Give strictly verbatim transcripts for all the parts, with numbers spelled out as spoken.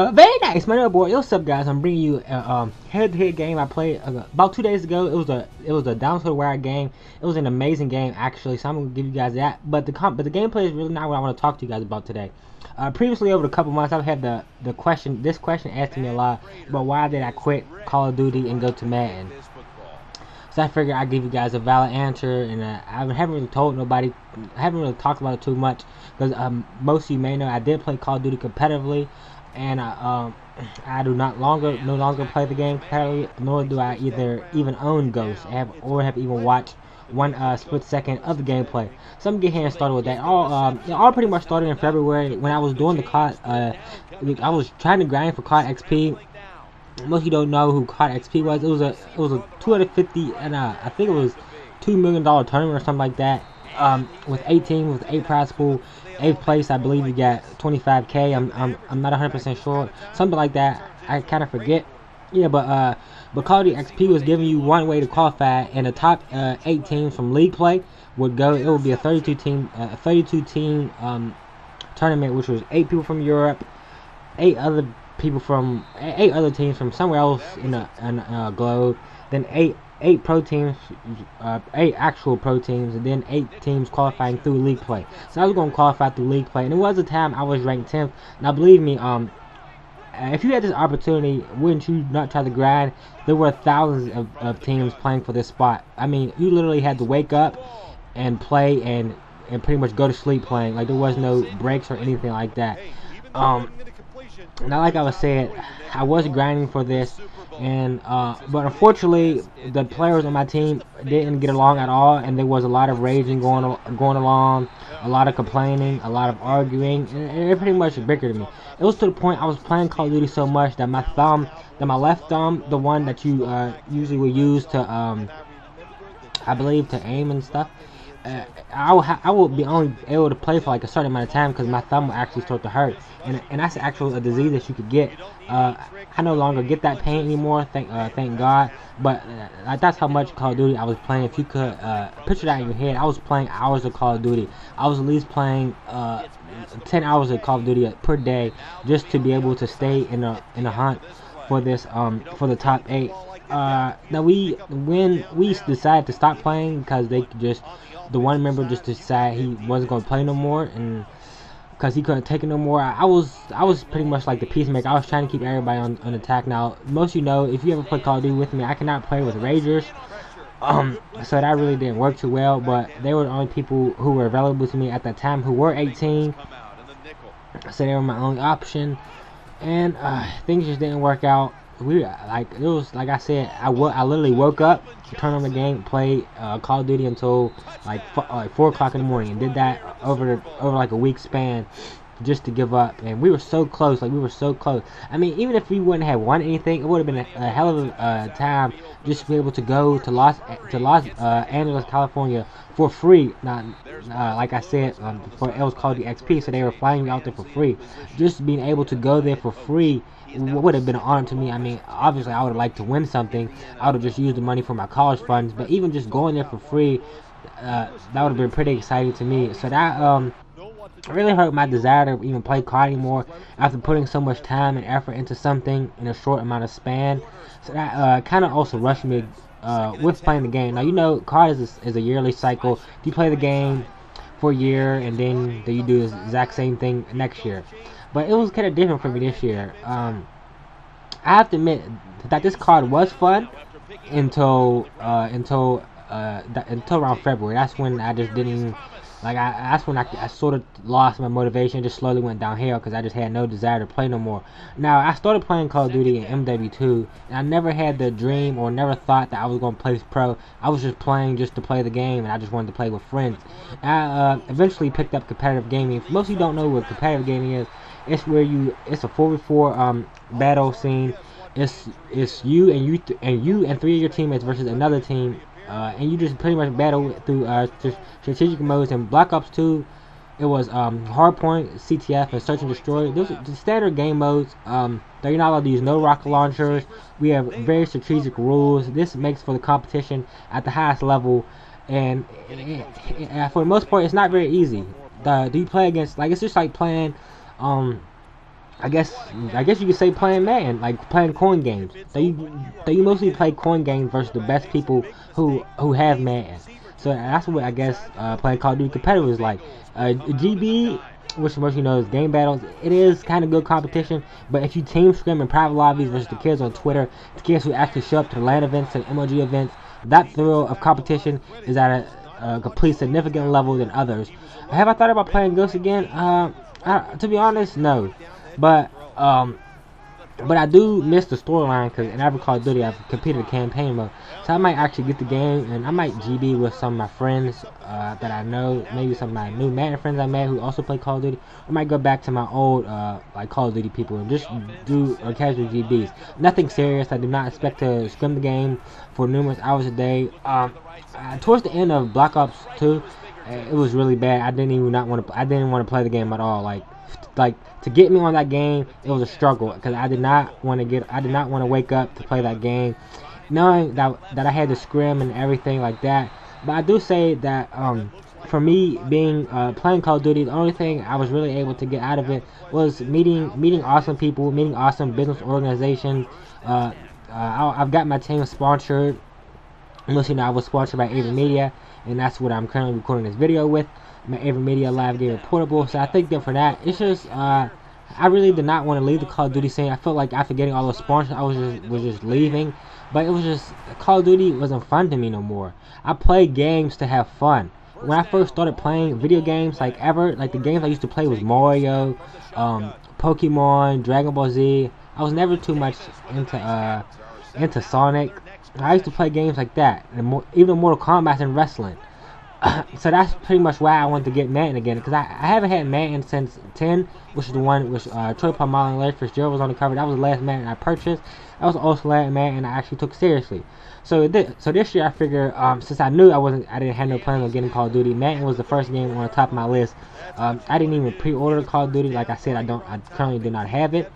Uh, very nice, my little boy. What's up, guys? I'm bringing you a um, head-to-head game I played uh, about two days ago. It was a it was a download wire game. It was an amazing game, actually. So I'm gonna give you guys that. But the comp, but the gameplay is really not what I want to talk to you guys about today. Uh, previously, over the couple months, I've had the the question. This question asked me a lot about why did I quit Call of Duty and go to Madden. So I figured I'd give you guys a valid answer, and uh, I haven't really told nobody. I haven't really talked about it too much because um, most of you may know I did play Call of Duty competitively. And I, um, I do not longer, no longer play the game competitively, nor do I either even own Ghost, I have, or have even watched one uh, split second of the gameplay. So I'm gonna get here and started with that. All, um, it all pretty much started in February when I was doing the C O D. Uh, I was trying to grind for C O D X P. Most of you don't know who C O D X P was. It was a, it was a two hundred fifty, and uh, I think it was two million dollar tournament or something like that. Um, with eight teams, with eight prize pool. Eighth place, I believe you got twenty-five K. I'm, I'm, I'm not one hundred percent sure. Something like that. I kind of forget. Yeah, but uh, but Call of Duty X P was giving you one way to qualify, and the top uh, eight teams from league play would go. It would be a thirty-two team, uh, thirty-two team um, tournament, which was eight people from Europe, eight other people from eight other teams from somewhere else in the in the, uh, globe, then eight. Eight pro teams, uh, eight actual pro teams, and then eight teams qualifying through league play. So I was gonna qualify through league play, and it was a time I was ranked tenth. Now believe me, um, if you had this opportunity, wouldn't you not try to grind? There were thousands of, of teams playing for this spot. I mean, you literally had to wake up and play and and pretty much go to sleep playing. Like there was no breaks or anything like that. Um, now like I was saying, I was grinding for this. And uh, but unfortunately, the players on my team didn't get along at all, and there was a lot of raging going going along, a lot of complaining, a lot of arguing, and it pretty much bickered me. It was to the point I was playing Call of Duty so much that my thumb, that my left thumb, the one that you uh, usually would use to, um, I believe, to aim and stuff, uh, I would ha I would be only able to play for like a certain amount of time because my thumb would actually start to hurt. And, and that's actually a disease that you could get. Uh, I no longer get that pain anymore, thank uh, thank God. But uh, that's how much Call of Duty I was playing. If you could uh, picture that in your head, I was playing hours of Call of Duty. I was at least playing uh, ten hours of Call of Duty per day just to be able to stay in a in a hunt for this um for the top eight. Uh, now we when we decided to stop playing because they just the one member just decided he wasn't gonna play no more and. Because he couldn't take it no more. I, I was I was pretty much like the peacemaker. I was trying to keep everybody on, on attack. Now, most of you know, if you ever play Call of Duty with me, I cannot play with Ragers. Um, so that really didn't work too well. But they were the only people who were available to me at that time who were eighteen. So they were my only option. And uh, things just didn't work out. We like it was like I said. I w I literally woke up, turned on the game, played uh, Call of Duty until like f like four o'clock in the morning, and did that over over like a week span, just to give up. And we were so close, like we were so close. I mean, even if we wouldn't have won anything, it would have been a, a hell of a uh, time just to be able to go to Los to Los uh, Angeles, California for free. Not uh, like I said, um, before it was called the X P, so they were flying me out there for free. Just being able to go there for free. It would have been an honor to me. I mean, obviously, I would have liked to win something. I would have just used the money for my college funds. But even just going there for free, uh, that would have been pretty exciting to me. So that um, really hurt my desire to even play C O D anymore after putting so much time and effort into something in a short amount of span. So that uh, kind of also rushed me uh, with playing the game. Now, you know, C O D is a, is a yearly cycle. If you play the game for a year and then you do the exact same thing next year. But it was kind of different for me this year. Um, I have to admit that this C O D was fun until uh, until uh, th until around February. That's when I just didn't like. I, that's when I, I sort of lost my motivation. Just slowly went downhill because I just had no desire to play no more. Now I started playing Call of Duty in M W two, and I never had the dream or never thought that I was going to play pro. I was just playing just to play the game, and I just wanted to play with friends. I uh, eventually picked up competitive gaming. Most of you don't know what competitive gaming is. It's where you. It's a four v four um battle scene. It's it's you and you th and you and three of your teammates versus another team, uh, and you just pretty much battle through uh strategic modes. In Black Ops two, it was um hardpoint, C T F, and search and destroy. Those are the standard game modes. Um, you're not allowed to use no rocket launchers. We have very strategic rules. This makes for the competition at the highest level, and it, it, it, for the most part, it's not very easy. The, do you play against like it's just like playing. Um, I guess I guess you could say playing Madden, like playing coin games. They they mostly play coin games versus the best people who who have Madden. So that's what I guess uh, playing Call of Duty competitive is like. Uh, G B, which most you know is Game Battles. It is kind of good competition, but if you team scrim in private lobbies versus the kids on Twitter, the kids who actually show up to the LAN events and M L G events, that thrill of competition is at a, a complete significant level than others. Have I thought about playing Ghost again? Uh, I, to be honest, no. But um, but I do miss the storyline because in every Call of Duty I've competed in campaign mode, so I might actually get the game and I might G B with some of my friends uh, that I know, maybe some of my new Madden friends I met who also play Call of Duty. I might go back to my old uh, like Call of Duty people and just do uh, casual G Bs. Nothing serious. I do not expect to scrim the game for numerous hours a day. Um, uh, towards the end of Black Ops two, it was really bad. I didn't even not want to. I didn't want to play the game at all. Like. Like to get me on that game, it was a struggle because I did not want to get, I did not want to wake up to play that game, knowing that that I had to scrim and everything like that. But I do say that um, for me being uh, playing Call of Duty, the only thing I was really able to get out of it was meeting meeting awesome people, meeting awesome business organizations. Uh, uh, I, I've got my team sponsored. Unless you know, I was sponsored by AverMedia, and that's what I'm currently recording this video with. My AverMedia Live Gamer Portable. So I think that for that, it's just uh, I really did not want to leave the Call of Duty scene. I felt like after getting all those sponsors, I was just was just leaving. But it was just Call of Duty wasn't fun to me no more. I play games to have fun. When I first started playing video games, like ever, like the games I used to play was Mario, um, Pokemon, Dragon Ball Z. I was never too much into uh, into Sonic. I used to play games like that, and more, even Mortal Kombat and wrestling. So that's pretty much why I want to get Madden again, because I, I haven't had Madden since ten, which is the one which uh, Troy Polamalu and Larry Fitzgerald was on the cover. That was the last Madden I purchased. That was also the last Madden I actually took seriously. So th so this year I figure um, since I knew I wasn't, I didn't have no plans on getting Call of Duty, Madden was the first game on the top of my list. Um, I didn't even pre-order Call of Duty. Like I said, I don't, I currently do not have it.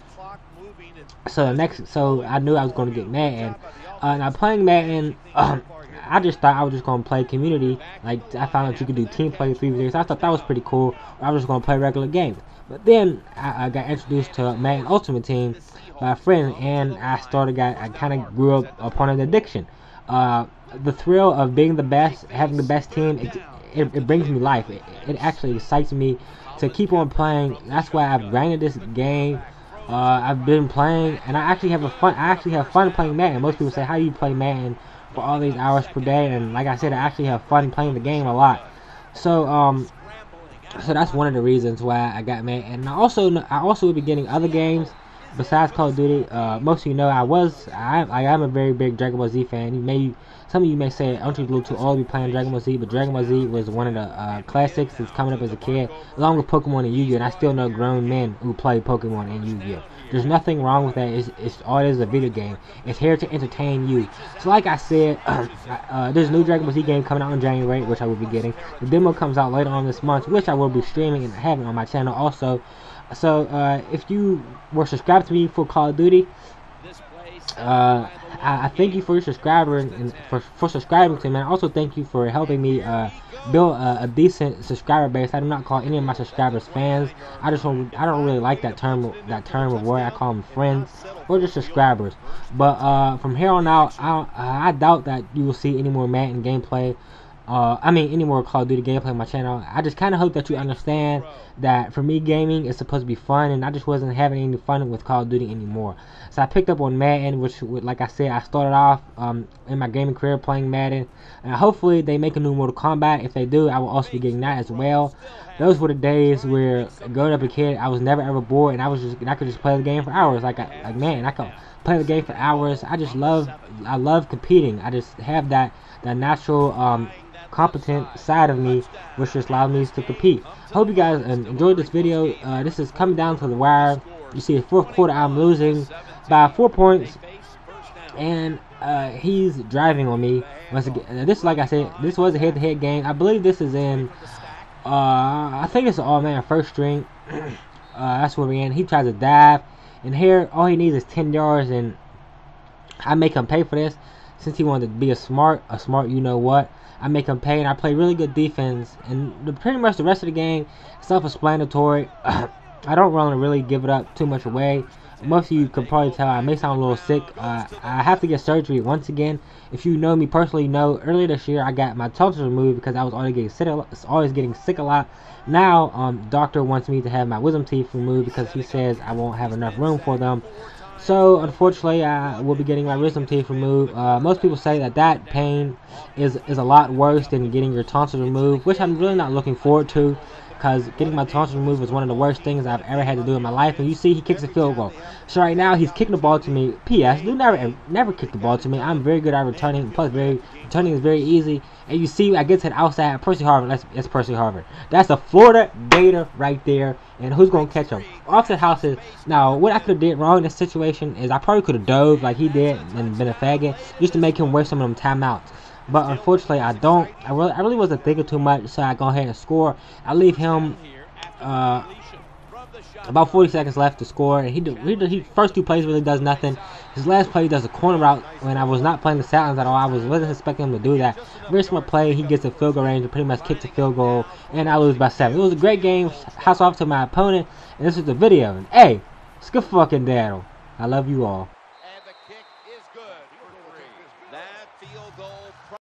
So the next, so I knew I was going to get Madden. Uh, now playing Madden. Um, I just thought I was just going to play community. Like, I found out you could do team play three v three. I thought that was pretty cool. I was just going to play regular games. But then I, I got introduced to Madden Ultimate Team by a friend, and I started, got, I kind of grew up upon an addiction. Uh, the thrill of being the best, having the best team, it, it, it brings me life. It, it actually excites me to keep on playing. That's why I've grinded this game. Uh, I've been playing, and I actually have a fun, I actually have fun playing Madden. Most people say, how do you play Madden for all these hours per day? And like I said, I actually have fun playing the game a lot. So um so that's one of the reasons why I got Madden. And I also I also will be getting other games besides Call of Duty. Uh most of you know I was I I am a very big Dragon Ball Z fan. You may some of you may say aren't you a little too old to be playing Dragon Ball Z, but Dragon Ball Z was one of the uh classics that's coming up as a kid, along with Pokemon and Yu-Gi-Oh, and I still know grown men who play Pokemon and Yu-Gi-Oh. There's nothing wrong with that. It's, it's all it is a video game. It's here to entertain you. So like I said, uh, uh, there's a new Dragon Ball Z game coming out in January, which I will be getting. The demo comes out later on this month, which I will be streaming and having on my channel also. So uh, if you were subscribed to me for Call of Duty, uh, I, I thank you for your subscriber and for, for subscribing to me. I also thank you for helping me uh, build a, a decent subscriber base. I do not call any of my subscribers fans. I just don't, I don't really like that term that term of word. I call them friends or just subscribers. But uh, from here on out, I, I doubt that you will see any more Madden gameplay. Uh, I mean, any more Call of Duty gameplay on my channel. I just kind of hope that you understand that for me, gaming is supposed to be fun, and I just wasn't having any fun with Call of Duty anymore. So I picked up on Madden, which, like I said, I started off um, in my gaming career playing Madden. And hopefully, they make a new Mortal Kombat. If they do, I will also be getting that as well. Those were the days where, growing up a kid, I was never ever bored, and I was just, I could just play the game for hours. Like, I, like man, I could play the game for hours. I just love, I love competing. I just have that, that natural. Um, competent side of me which just allowed me to compete. Hope you guys enjoyed this video. Uh, this is coming down to the wire. You see the fourth quarter I'm losing by four points, and uh, he's driving on me once again. This, like I said, this was a head-to-head game. I believe this is in uh, I think it's all man first string. uh, that's where we end. He tries to dive, and here all he needs is ten yards, and I make him pay for this. Since he wanted to be a smart, a smart you know what, I make him pay, and I play really good defense. And the, pretty much the rest of the game, self-explanatory. I don't want to really give it up too much away. Most of you could probably tell I may sound a little sick. Uh, I have to get surgery once again. If you know me personally, know earlier this year I got my tonsils removed because I was always getting sick, always getting sick a lot. Now, um, doctor wants me to have my wisdom teeth removed because he says I won't have enough room for them. So, unfortunately, I will be getting my wisdom teeth removed. Uh, most people say that that pain is, is a lot worse than getting your tonsils removed, which I'm really not looking forward to, because getting my tonsils removed was one of the worst things I've ever had to do in my life. And you see, he kicks a field goal. So right now, he's kicking the ball to me. P S Do never, never kick the ball to me. I'm very good at returning. Plus, very returning is very easy. And you see, I get to the outside. Percy Harvin. That's, that's Percy Harvin. That's a Florida Gator right there. And who's gonna catch him? Offset houses. Now, what I could have did wrong in this situation is I probably could have dove like he did and been a faggot just to make him waste some of them timeouts. But unfortunately, I don't. I really, I really wasn't thinking too much, so I go ahead and score. I leave him uh, about forty seconds left to score, and he, do, he, do, he first two plays really does nothing. His last play does a corner route when I was not playing the silence at all. I was wasn't expecting him to do that. Very smart play. He gets a field goal range and pretty much kicks a field goal, and I lose by seven. It was a great game. Hats off to my opponent, and this is the video. And hey, skip fucking daddle. I love you all.